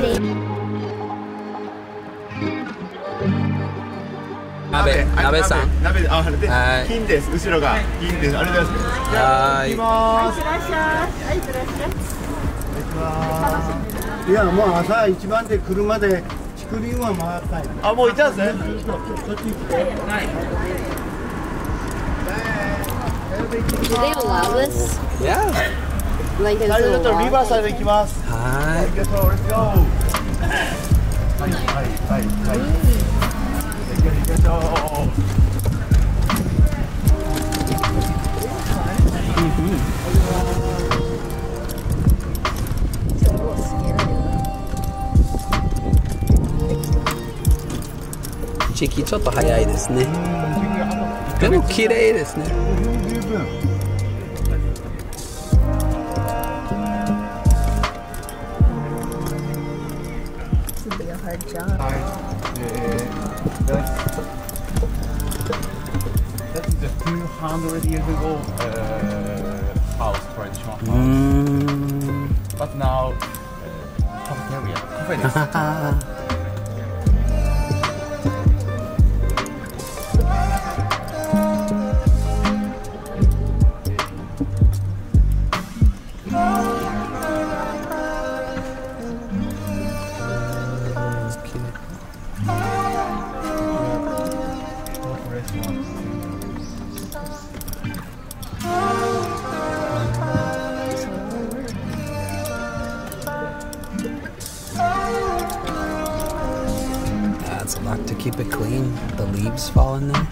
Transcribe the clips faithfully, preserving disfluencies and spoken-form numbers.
ready. Nabe, Nabe-san. Nabe, ah, Nabe. Kin desu. Ushiro ga kin desu. Arigatou gozaimasu. Hai. Ikimasu. Hai, irashai. いや、もう朝一番で来るまで竹林は回った。あ、もういたんですね。こっち来て。はい。They allow us? Yeah. 最初のとリバーサイド行きます。はい。ありがとう。レッツゴー。はいはいはいはい。ありがとう。時期ちょっと早いですね。でも綺麗ですね。十分。 John. That is a few hundred years ago uh, house, traditional house. Mm. But now, uh, cafeteria, cafeteria. That's a lot to keep it clean. The leaves fall in there.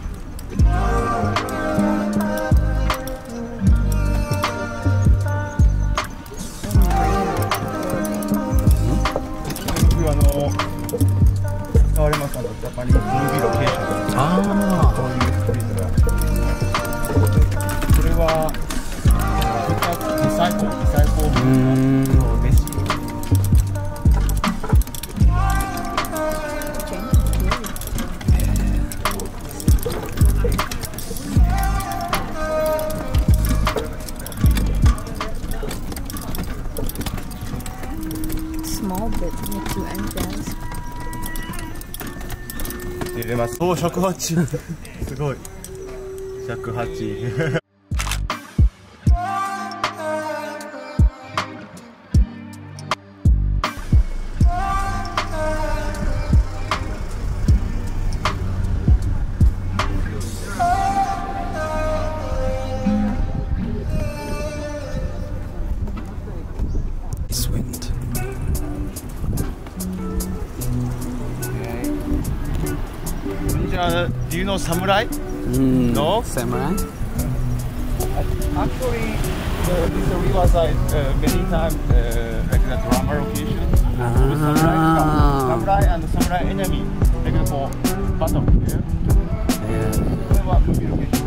Small bits with two end caps. 入れます。おお、ひゃくはち。すごい。ひゃくはち。Uh, do you know samurai? Mm, no? Samurai? Uh, actually, uh, this river side uh, many times uh, like the drama location. Uh-huh. Samurai, samurai and samurai enemy, like for battle. Yeah. Yeah. Yeah.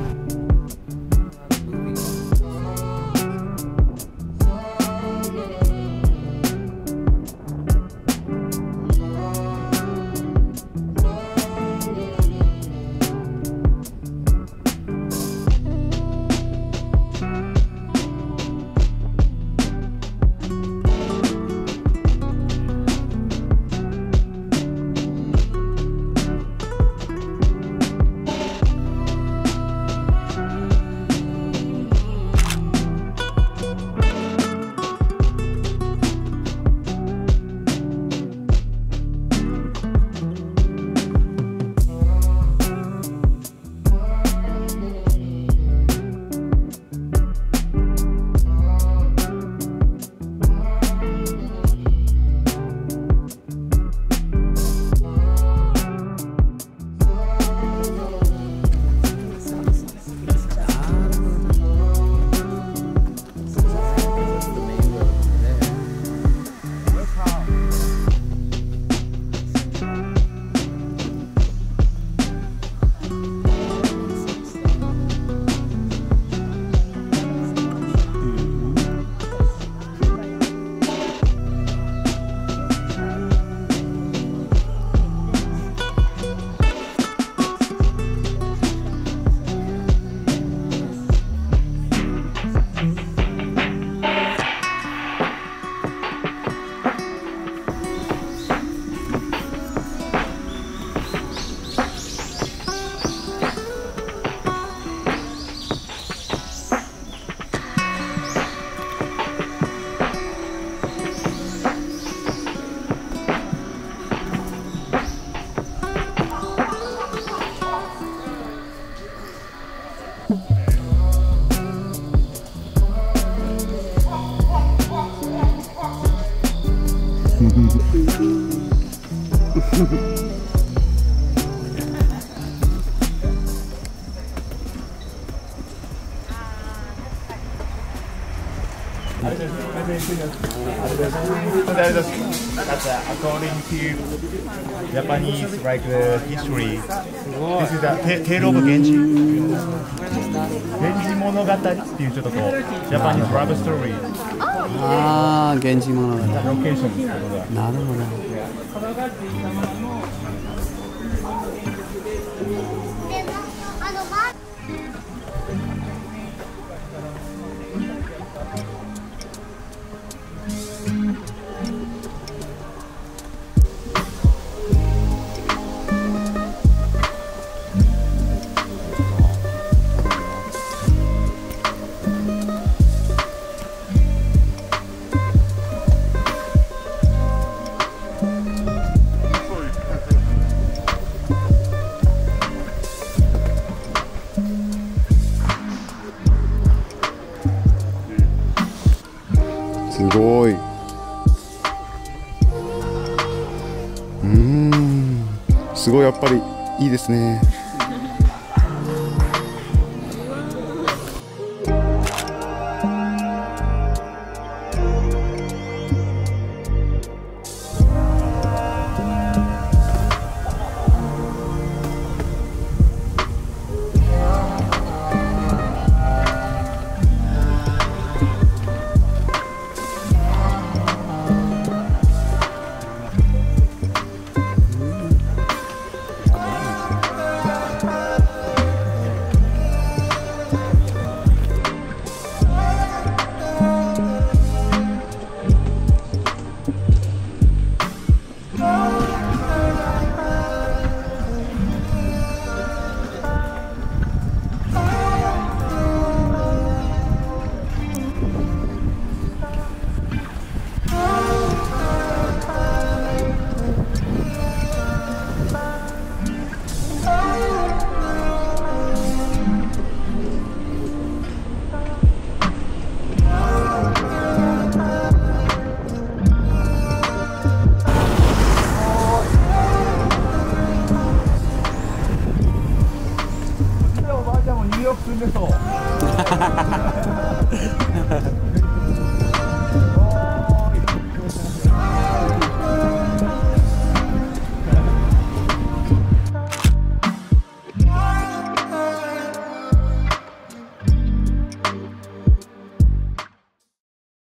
According to Japanese like the history, this is the Tale of Genji. Genji Monogatari っていうちょっとこう Japanese love story. ああ、源氏物語。ロケーションってことだ。なるほど。すごい。うーん、すごいやっぱりいいですね。